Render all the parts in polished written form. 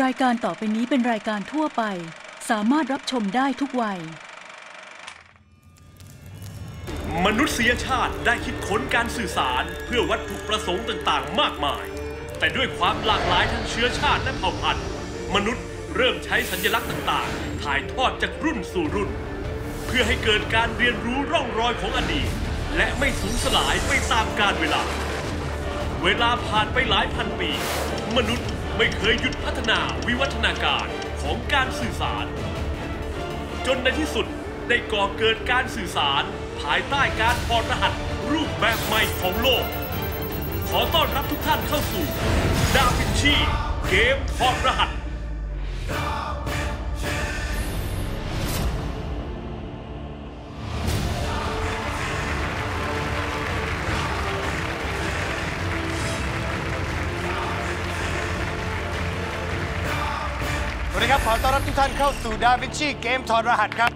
รายการต่อไปนี้เป็นรายการทั่วไปสามารถรับชมได้ทุกวัยมนุษยชาติได้คิดค้นการสื่อสารเพื่อวัตถุประสงค์ต่างๆมากมายแต่ด้วยความหลากหลายทางเชื้อชาติและเผ่าพันธุ์มนุษย์เริ่มใช้สัญลักษณ์ต่างๆถ่ายทอดจากรุ่นสู่รุ่นเพื่อให้เกิดการเรียนรู้ร่องรอยของอดีตและไม่สูญสลายไปตามกาลเวลาผ่านไปหลายพันปีมนุษย์ไม่เคยหยุดพัฒนาวิวัฒนาการของการสื่อสารจนในที่สุดได้ก่อเกิดการสื่อสารภายใต้การถอดรหัสรูปแบบใหม่ของโลกขอต้อนรับทุกท่านเข้าสู่ดาวินชีเกมถอดรหัสขอต้อนรับทุกท่านเข้าสู่ดาวินชีเกมถอดรหัสครับ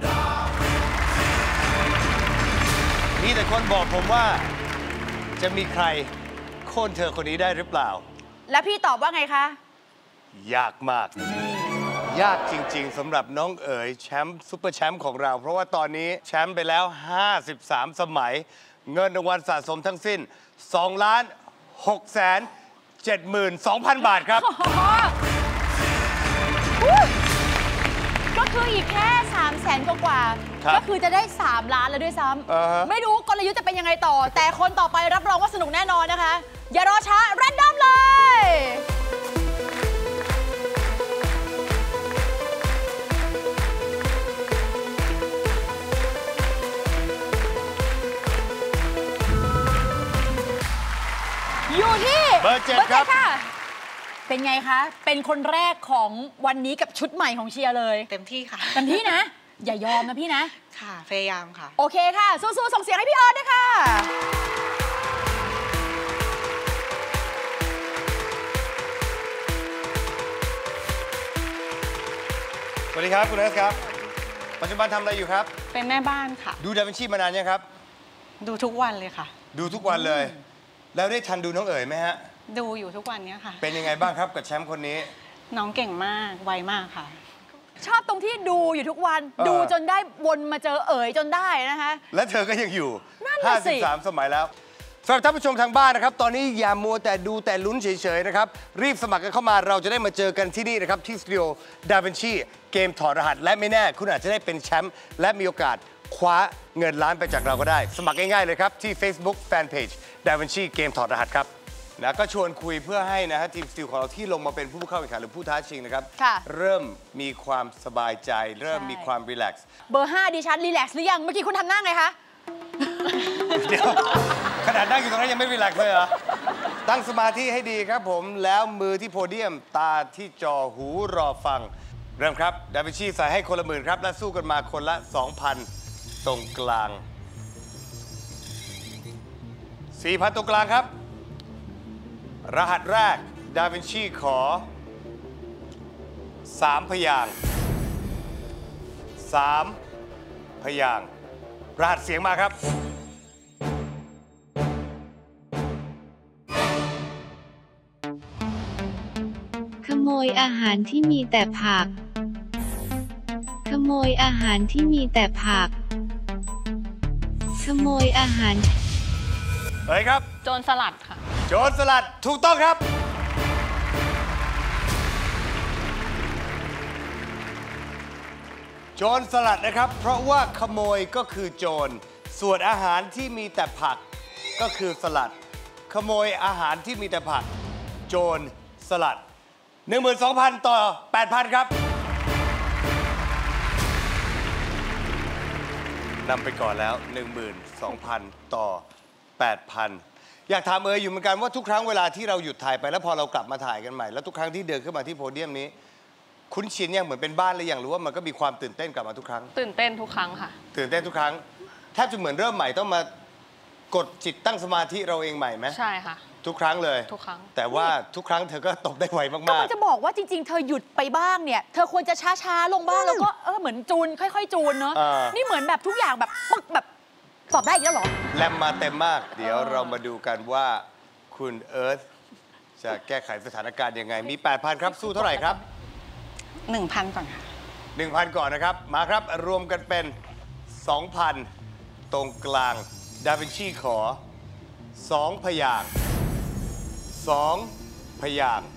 มีแต่คนบอกผมว่าจะมีใครโค่นเธอคนนี้ได้หรือเปล่าและพี่ตอบว่าไงคะยากมากยากจริงๆสำหรับน้องเอ๋ยแชมป์ซุปเปอร์แชมป์ของเราเพราะว่าตอนนี้แชมป์ไปแล้ว53สมัยเงินรางวัลสะสมทั้งสิ้น2,672,000 บาทครับก็คืออีกแค่300,000กว่าก็คือจะได้3 ล้านแล้วด้วยซ้ำไม่รู้กลยุทธ์จะเป็นยังไงต่อแต่คนต่อไปรับรองว่าสนุกแน่นอนนะคะอย่ารอช้าแรนดอมเลยอยู่ที่เบอร์ 7ครับเป็นไงคะเป็นคนแรกของวันนี้กับชุดใหม่ของเชียร์เลยเต็มที่ค่ะเต็มที่นะอย่ายอมนะพี่นะค่ะพยายามค่ะโอเคค่ะสู้ๆส่งเสียงให้พี่เอิร์ธด้วยค่ะสวัสดีครับคุณเอิร์ธครับปัจจุบันทำอะไรอยู่ครับเป็นแม่บ้านค่ะดูดาวินชีมานานยังครับดูทุกวันเลยค่ะดูทุกวันเลยแล้วได้ทันดูน้องเอ๋ยไหมฮะดูอยู่ทุกวันนี้ค่ะเป็นยังไงบ้างครับกับแชมป์คนนี้น้องเก่งมากไวมากค่ะชอบตรงที่ดูอยู่ทุกวันดูจนได้วนมาเจอเอ๋ยจนได้นะคะและเธอก็ยังอยู่53สมัยแล้วสำหรับท่านผู้ชมทางบ้านนะครับตอนนี้อย่ามัวแต่ดูแต่ลุ้นเฉยๆนะครับรีบสมัครกันเข้ามาเราจะได้มาเจอกันที่นี่นะครับที่สตูดิโอดาวินชีเกมถอดรหัสและไม่แน่คุณอาจจะได้เป็นแชมป์และมีโอกาสคว้าเงินล้านไปจากเราก็ได้สมัครง่ายๆเลยครับที่ Facebook Fanpage ดาวินชีเกมถอดรหัสครับนะก็ชวนคุยเพื่อให้นะฮะทีมสติลของเราที่ลงมาเป็นผู้เข้าแข่งขันหรือผู้ท้าชิงนะครับเริ่มมีความสบายใจเริ่มมีความรีแลกซ์เบอร์5ดิฉันรีแลกซ์หรือยังเมื่อกี้คุณทำหน้าไงคะเดี๋ยวขนาดนั่งอยู่ตรงนั้นยังไม่รีแลกซ์เลยเหรอตั้งสมาธิให้ดีครับผมแล้วมือที่โพเดียมตาที่จอหูรอฟังเริ่มครับดาวินชีใส่ให้คนละ10,000ครับและสู้กันมาคนละ 2,000 ตรงกลาง 4,000 ตรงกลางครับรหัสแรกดาวินชีขอ3 พยางค์3 พยางค์รหัสเสียงมาครับขโมยอาหารที่มีแต่ผักขโมยอาหารที่มีแต่ผักขโมยอาหารเฮ้ยครับโจรสลัดค่ะโจรสลัดถูกต้องครับโจรสลัดนะครับเพราะว่าขโมยก็คือโจรส่วนอาหารที่มีแต่ผักก็คือสลัดขโมยอาหารที่มีแต่ผักโจรสลัด 12,000 ต่อ 8,000 ครับนำไปก่อนแล้ว 12,000 ต่อ 8,000อยากถามเอ๋ยอยู่เหมือนกันว่าทุกครั้งเวลาที่เราหยุดถ่ายไปแล้วพอเรากลับมาถ่ายกันใหม่แล้วทุกครั้งที่เดินขึ้นมาที่โพเดียมนี้คุ้นชินยังเหมือนเป็นบ้านเลยอย่างรู้ว่ามันก็มีความตื่นเต้นกลับมาทุกครั้งตื่นเต้นทุกครั้งค่ะตื่นเต้นทุกครั้งแทบจะเหมือนเริ่มใหม่ต้องมากดจิตตั้งสมาธิเราเองใหม่ไหมใช่ค่ะทุกครั้งเลยทุกครั้งแต่ว่าทุกครั้งเธอก็ตกได้ไวมากๆก็มันจะบอกว่าจริงๆเธอหยุดไปบ้างเนี่ยเธอควรจะช้าๆลงบ้างแล้วก็เหมือนจูนค่อยๆจูนเนาะนี่เหมือนแบบทุกอย่างแบบปึ๊กแบบสอบได้อีกแล้วเหรอแลมมาเต็มมากเดี๋ยวเรามาดูกันว่าคุณเอิร์ธจะแก้ไขสถานการณ์ยังไงมี 8,000 ครับสู้เท่าไหร่ครับ 1,000 ก่อนค่ะ 1,000 ก่อนนะครับมาครับรวมกันเป็น 2,000 ตรงกลางดาวินชีขอ2พยางค์2พยางค์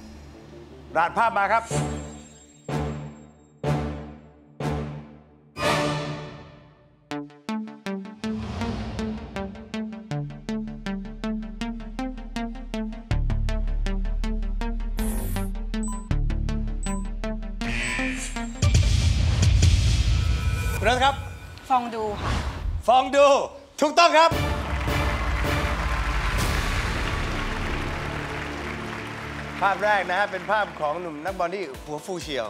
รหัสภาพมาครับแล้วครับฟองดูค่ะฟองดูถูกต้องครับภาพแรกนะฮะเป็นภาพของหนุ่มนักบอลที่หัวฟูเฉียว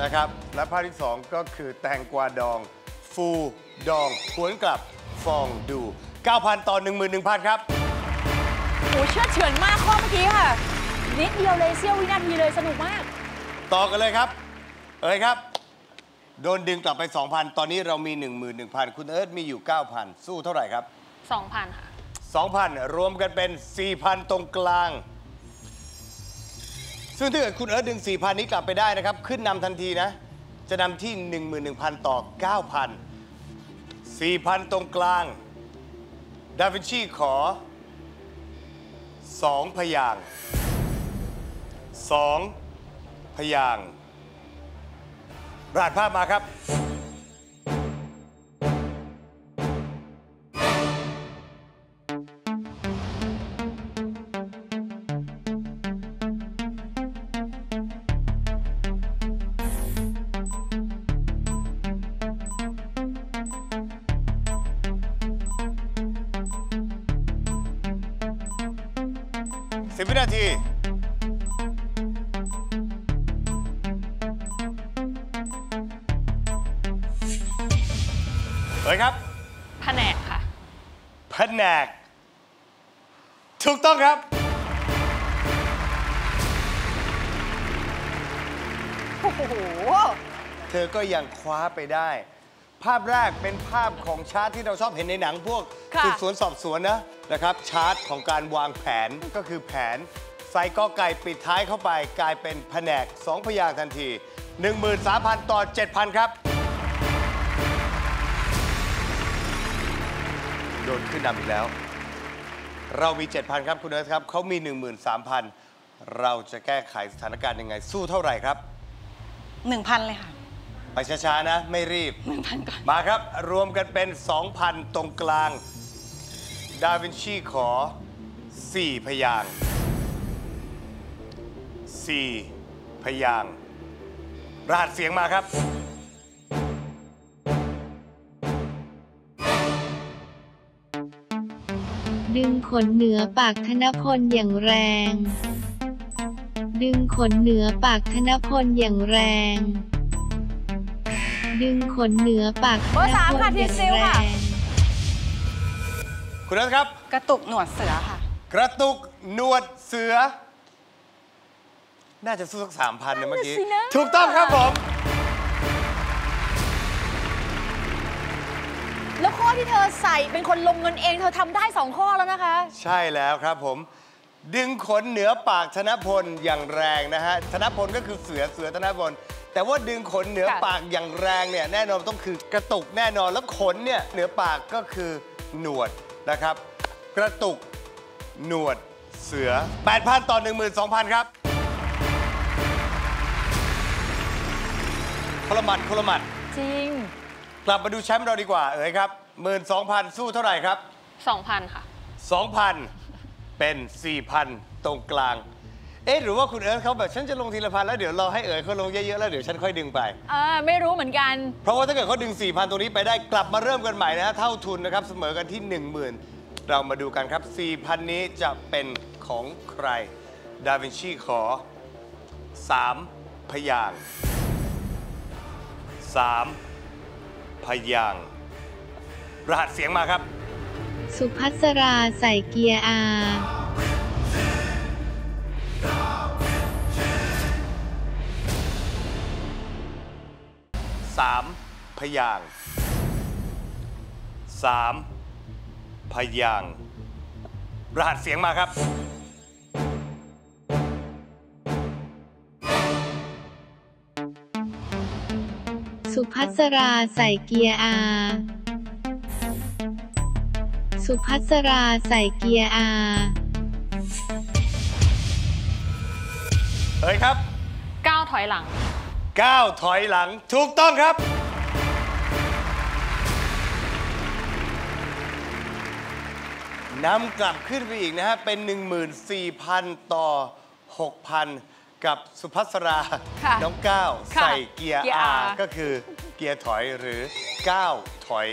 นะครับและภาพที่2ก็คือแตงกวาดองฟูดองหวนกลับฟองดู 9,000 ต่อ 11,000 ครับโอ้เชื่อเฉือนมากข้อเมื่อกี้ค่ะนิดเดียวเลยเสี้ยววินาทีเลยสนุกมากต่อกันเลยครับเอ๋ยครับโดนดึงกลับไป 2,000 ตอนนี้เรามี 11,000 คุณเอิร์ธมีอยู่ 9,000 สู้เท่าไหร่ครับ 2,000 ค่ะ 2,000 รวมกันเป็น 4,000 ตรงกลางซึ่งถ้าเกิดคุณเอิร์ธดึง 4,000 นี้กลับไปได้นะครับขึ้นนำทันทีนะจะนำที่ 11,000 ต่อ 9,000 4,000 ตรงกลางดาวินชีขอ2พยางค์2พยางค์รหัสภาพมาครับ10วินาทีครับแผนกค่ะแผนกถูกต้องครับโอ้โหเธอก็ยังคว้าไปได้ภาพแรกเป็นภาพของชาร์ตที่เราชอบเห็นในหนังพวกสืบสวนสอบสวนนะครับชาร์ตของการวางแผนก็คือแผนใส่กอไก่ปิดท้ายเข้าไปกลายเป็นแผนก2พยางค์ทันที 13,000 ต่อ 7,000 ครับโดนขึ้นนำอีกแล้วเรามี 7,000 ครับคุณเอิร์ธครับเขามี 13,000 เราจะแก้ไขสถานการณ์ยังไงสู้เท่าไหร่ครับ 1,000 เลยค่ะไปช้าๆนะไม่รีบ 1,000 ก่อนมาครับรวมกันเป็น 2,000 ตรงกลางดาวินชีขอ4พยางค์4พยางค์รหัสเสียงมาครับดึงขนเหนือปากธนพลอย่างแรงดึงขนเหนือปากธนพลอย่างแรงดึงขนเหนือปากธนพลอย่างแรงคุณนัทครับกระตุกหนวดเสือค่ะกระตุกหนวดเสือน่าจะสู้สัก 3,000 เนี่ยเมื่อกี้ถูกต้องครับผมแล้วข้อที่เธอใส่เป็นคนลงเงินเองเธอทำได้2ข้อแล้วนะคะใช่แล้วครับผมดึงขนเหนือปากธนพลอย่างแรงนะฮะธนพลก็คือเสือธนพลแต่ว่าดึงขนเหนือปากอย่างแรงเนี่ยแน่นอนต้องคือกระตุกแน่นอนแล้วขนเนี่ยเหนือปากก็คือหนวดนะครับกระตุกหนวดเสือ 8,000 ต่อ 12,000 ครับคนละหมัดจริงกลับมาดูแชมป์เราดีกว่าเอ๋ยครับ12,000สู้เท่าไหร่ครับ 2,000 ค่ะ 2,000 เป็น 4,000 ตรงกลางเอ๊ะหรือว่าคุณเอิร์ธเขาแบบฉันจะลงทีละพันแล้วเดี๋ยวรอให้เอ๋ยเขาลงเยอะๆแล้วเดี๋ยวฉันค่อยดึงไปไม่รู้เหมือนกันเพราะว่าถ้าเกิดเขาดึง 4,000 ตรงนี้ไปได้กลับมาเริ่มกันใหม่นะเท่าทุนนะครับเสมอกันที่ 10,000 เรามาดูกันครับ 4,000 นี้จะเป็นของใครดาวินชีขอ3พยางค์3พยางค์รหัสเสียงมาครับสุภัสราใส่เกียร์ R 3พยางค์3พยางค์รหัสเสียงมาครับ สุภัสราใส่เกียร์ R สุภัสราใส่เกียร์ R เฮ้ยครับก้าวถอยหลังก้าวถอยหลังถูกต้องครับนำกลับขึ้นไปอีกนะฮะเป็น 14,000 ต่อ 6,000 กับสุภัสราน้องก้าวใส่เกียร์ R ก็คือเกียร์ถอยหรือก้าวถอย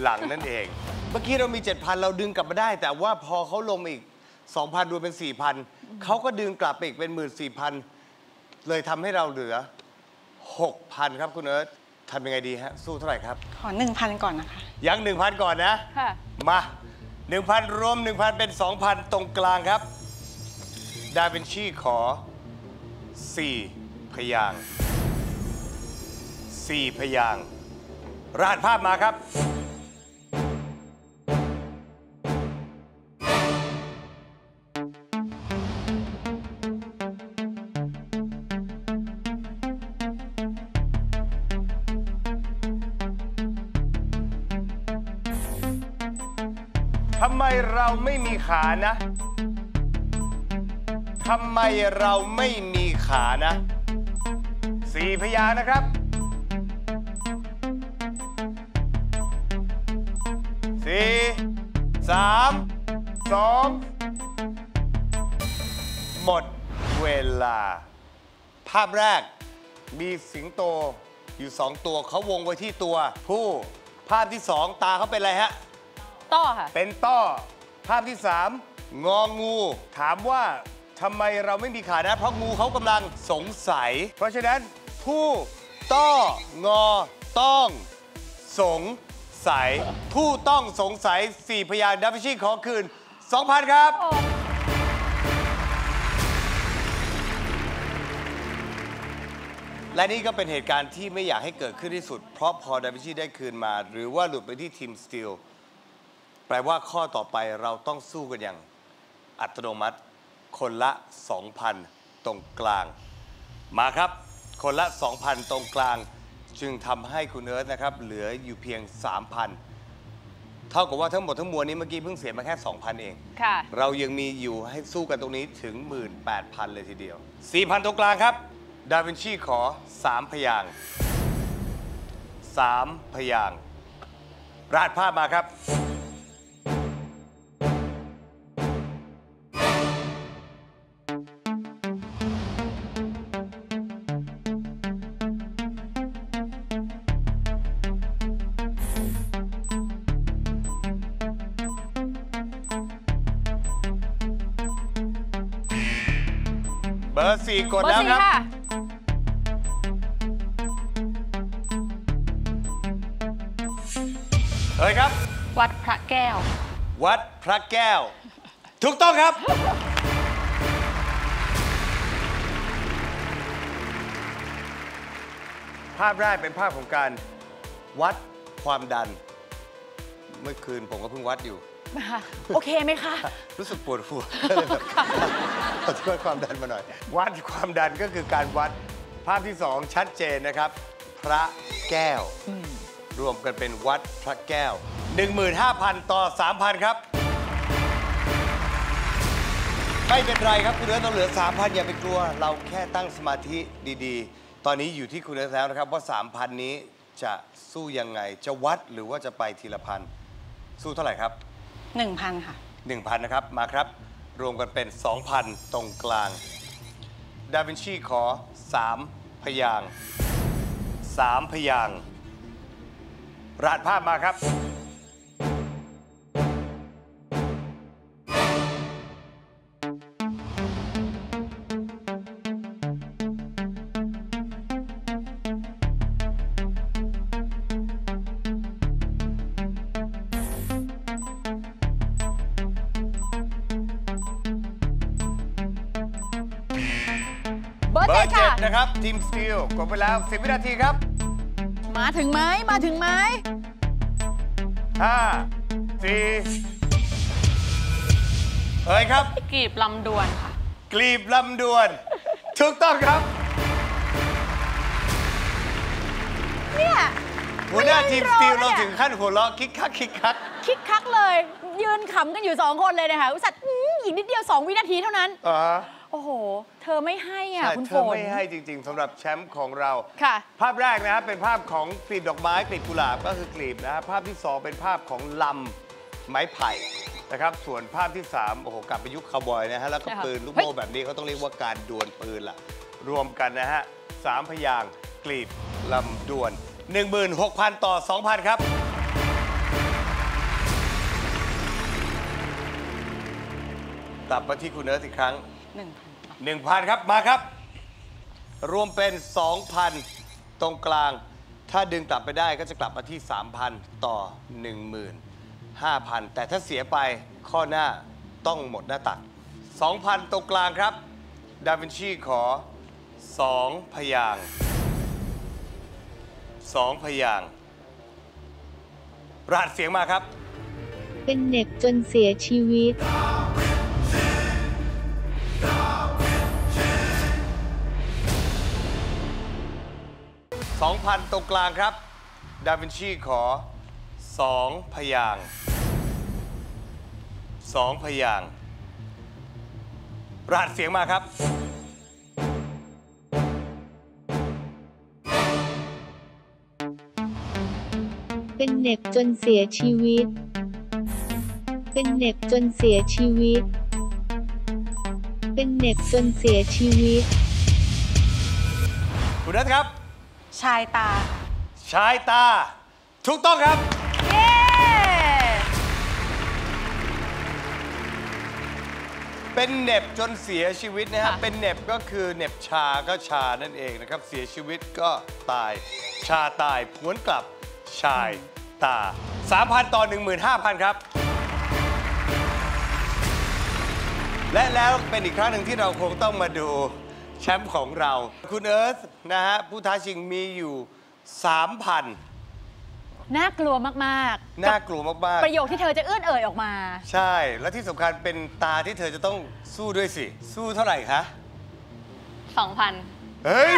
หลังนั่นเองเมื่อกี้เรามี 7,000 เราดึงกลับมาได้แต่ว่าพอเขาลงอีก 2,000 รวมเป็น 4,000 เขาก็ดึงกลับไปอีกเป็น 14,000 เลยทำให้เราเหลือ 6,000 ครับคุณเอิร์ธทำยังไงดีฮะสู้เท่าไหร่ครับขอ 1,000 ก่อนนะคะยัง 1,000 ก่อนนะมา1,000 รวม 1,000 เป็น 2,000 ตรงกลางครับดาวินชีขอ4พยางค์4พยางค์รหัสภาพมาครับทำไมเราไม่มีขานะทำไมเราไม่มีขานะสี่พยางค์นะครับ4 3 2หมดเวลาภาพแรกมีสิงโตอยู่2ตัวเขาวงไว้ที่ตัวผู้ภาพที่2ตาเขาเป็นอะไรฮะเป็นต้อภาพที่3งองูถามว่าทำไมเราไม่มีขานะเพราะงูเขากำลังสงสัยเพราะฉะนั้นผู้ต้องอต้องสงสัยผู้ต้องสงสัย4พยางค์ดับเบิลชีขอคืน 2,000 ครับและนี่ก็เป็นเหตุการณ์ที่ไม่อยากให้เกิดขึ้นที่สุดเพราะพอดับเบิลชีได้คืนมาหรือว่าหลุดไปที่ทีมสตีลแปลว่าข้อต่อไปเราต้องสู้กันอย่างอัตโนมัติคนละ 2,000 ตรงกลางมาครับคนละ 2,000 ตรงกลางจึงทำให้คุณเอิร์ธนะครับเหลืออยู่เพียง 3,000 เท่ากับว่าทั้งหมดทั้งมวลนี้เมื่อกี้เพิ่งเสียมาแค่ 2,000 เองเรายังมีอยู่ให้สู้กันตรงนี้ถึง 18,000 เลยทีเดียว 4,000 ตรงกลางครับดาวินชีขอ3พยางค์3พยางค์ราดภาพมาครับเบอร์ 4กดแล้วครับเฮ้ยครับวัดพระแก้ววัดพระแก้วถูกต้องครับภาพแรกเป็นภาพของการวัดความดันเมื่อคืนผมก็เพิ่งวัดอยู่โอเคไหมคะรู้สึกปวดหัวขอช่วยความดันมาหน่อยวัดความดันก็คือการวัดภาพที่2ชัดเจนนะครับพระแก้วรวมกันเป็นวัดพระแก้ว 15,000 ต่อ 3,000 ครับไม่เป็นไรครับคุณเอิร์ธต้องเหลือ 3,000 อย่าไปกลัวเราแค่ตั้งสมาธิดีๆตอนนี้อยู่ที่คุณเอิร์ธแล้วนะครับว่า 3,000 นี้จะสู้ยังไงจะวัดหรือว่าจะไปทีละพันสู้เท่าไหร่ครับ1,000 ค่ะ 1,000 นะครับมาครับรวมกันเป็น 2,000 ตรงกลางดาวินชีขอ3พยางค์3พยางค์รหัสภาพมาครับเบอร์ 7 นะครับทีมสตีลกดไปแล้ว10 วินาทีครับมาถึงไหมมาถึงไหม5 4เอ้ยครับกลีบลำดวนค่ะกลีบลำดวนถูกต้องครับเนี่ย หัวหน้าทีมสตีลเราถึงขั้นหัวเราะคิกคักคิกคักคิกคักเลยยืนขำกันอยู่2คนเลยนะคะอุตส่าห์หญิงนิดเดียว2วินาทีเท่านั้นโอ้โหเธอไม่ให้อ่ะคุณฝนเธอไม่ให้จริงๆสำหรับแชมป์ของเราค่ะภาพแรกนะครับเป็นภาพของกลีบดอกไม้กลีบกุหลาบก็คือกลีบนะภาพที่2เป็นภาพของลำไม้ไผ่นะครับส่วนภาพที่3โอ้โหกลับไปยุคคาวบอยนะฮะแล้วก็ปืนลูกโม่แบบนี้เขาต้องเรียกว่าการดวลปืนล่ะรวมกันนะฮะ3พยางค์กลีบลำดวน 16,000 ต่อ 2,000 ครับกลับมาที่คุณเอิร์ธอีกครั้ง 1,000 ครับมาครับรวมเป็น 2,000 ตรงกลางถ้าดึงกลับไปได้ก็จะกลับมาที่ 3,000 ต่อ 15,000 แต่ถ้าเสียไปข้อหน้าต้องหมดหน้าตัก 2,000 ตรงกลางครับดาวินชีขอ2พยางค์2พยางค์ราดเสียงมาครับเป็นเด็กจนเสียชีวิต2,000 ตรงกลางครับดาวินชีขอ2พยางค์2พยางค์ราดเสียงมาครับเป็นเน็บจนเสียชีวิตเป็นเน็บจนเสียชีวิตเป็นเน็บจนเสียชีวิตคุณนัทครับชายตาชายตาถูกต้องครับเย้ เป็นเหน็บจนเสียชีวิตนะครับเป็นเหน็บก็คือเหน็บชาก็ชานั่นเองนะครับเสียชีวิตก็ตายชาตายผวนกลับชายตา 3,000 ต่อ 15,000 ครับและแล้วเป็นอีกครั้งหนึ่งที่เราคงต้องมาดูแชมป์ของเราคุณเอิร์ธนะฮะผู้ท้าชิงมีอยู่ 3,000 น่ากลัวมากๆน่ากลัวมากๆประโยคที่เธอจะเอื้อนเอ่ยออกมาใช่และที่สำคัญเป็นตาที่เธอจะต้องสู้ด้วยสิสู้เท่าไหร่คะ 2,000 เฮ้ย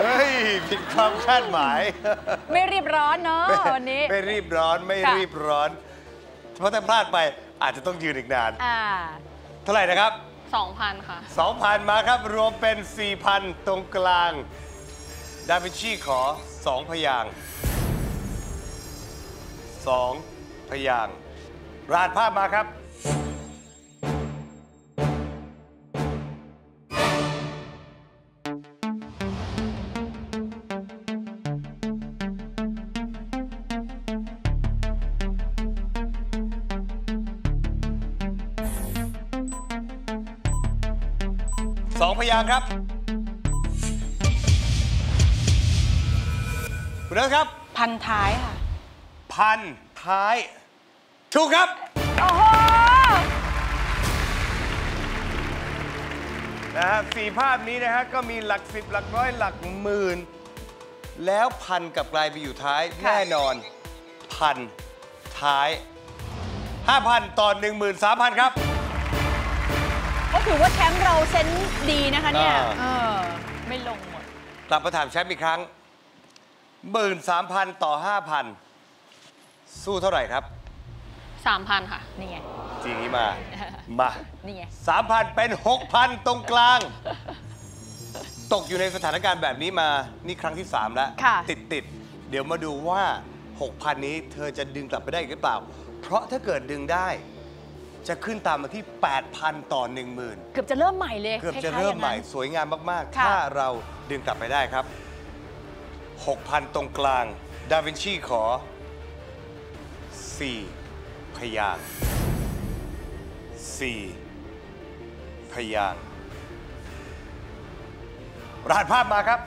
เฮ้ยผิดความคาดหมายไม่รีบร้อนเนาะวันนี้ไม่รีบร้อนไม่รีบร้อนเพราะถ้าพลาดไปอาจจะต้องยืนอีกนานเท่าไหร่นะครับ2,000 ค่ะ 2,000 มาครับรวมเป็น 4,000 ตรงกลางดาวินชีขอ2พยางค์2พยางค์ราดภาพมาครับ2พยางค์ครับคุณนัทครับพันท้ายค่ะพันท้ายถูกครับโอ้โหนะฮะ4ภาพนี้นะฮะก็มีหลัก10หลักร้อยหลักหมื่นแล้วพันกับกลายไปอยู่ท้ายแน่นอนพันท้าย 5,000 ต่อ 13,000 ครับก็ถือว่าแชมป์เราเซนดีนะคะเนี่ยไม่ลงหมดกลับมาถามแชมป์อีกครั้ง 13,000 ต่อ 5,000 สู้เท่าไหร่ครับ 3,000 ค่ะนี่ไงจริงนี้มานี่ไง 3,000 เป็น 6,000 ตรงกลางตกอยู่ในสถานการณ์แบบนี้มานี่ครั้งที่3แล้วติดเดี๋ยวมาดูว่า 6,000 นี้เธอจะดึงกลับไปได้หรือเปล่าเพราะถ้าเกิดดึงได้จะขึ้นตามมาที่ 8,000 ต่อ 10,000 เกือบจะเริ่มใหม่เลยเกือบจะเริ่มใหม่สวยงามมากๆถ้าเราดึงกลับไปได้ครับ 6,000 ตรงกลางดาวินชีขอ4พยางค์4พยางค์ราดภาพมาครับ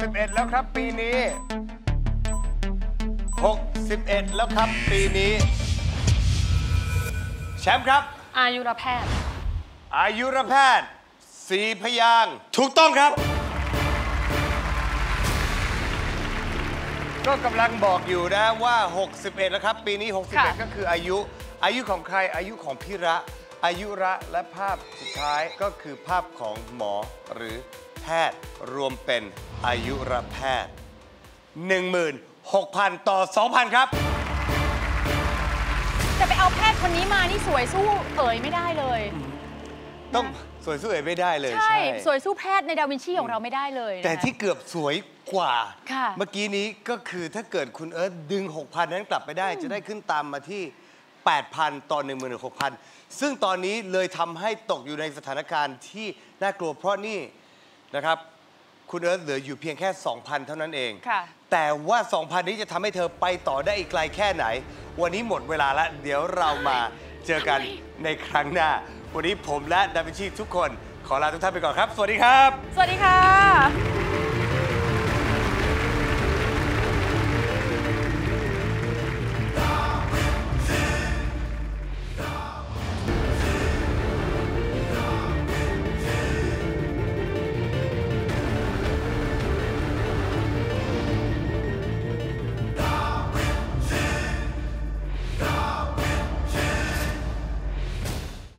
61แล้วครับปีนี้61แล้วครับปีนี้แชมป์ครับอายุรแพทย์อายุรแพทย์4พยางค์ถูกต้องครับ ก็กำลังบอกอยู่นะว่า61แล้วครับปีนี้61ก็คืออายุของใครอายุของพี่ระอายุระและภาพสุดท้ายก็คือภาพของหมอหรือแพทย์รวมเป็นอายุระแพทย์ 16,000 ต่อ 2,000 ครับจะไปเอาแพทย์คนนี้มานี่สวยสู้เอ๋ยไม่ได้เลยต้องสวยสู้เอ๋ยไม่ได้เลยใช่สวยสู้แพทย์ในดาวินชีของเราไม่ได้เลยแต่ที่เกือบสวยกว่าเมื่อกี้นี้ก็คือถ้าเกิดคุณเอิร์ธดึง 6,000 นั้นกลับไปได้จะได้ขึ้นตามมาที่ 8,000 ต่อ 16,000 ซึ่งตอนนี้เลยทำให้ตกอยู่ในสถานการณ์ที่น่ากลัวเพราะนี่นะครับคุณเอิร์ธเหลืออยู่เพียงแค่ 2,000 เท่านั้นเองแต่ว่า 2,000 นี้จะทำให้เธอไปต่อได้อีกไกลแค่ไหนวันนี้หมดเวลาแล้วเดี๋ยวเรามาเจอกันในครั้งหน้าวันนี้ผมและดาวินชีทุกคนขอลาทุกท่านไปก่อนครับสวัสดีครับสวัสดีค่ะ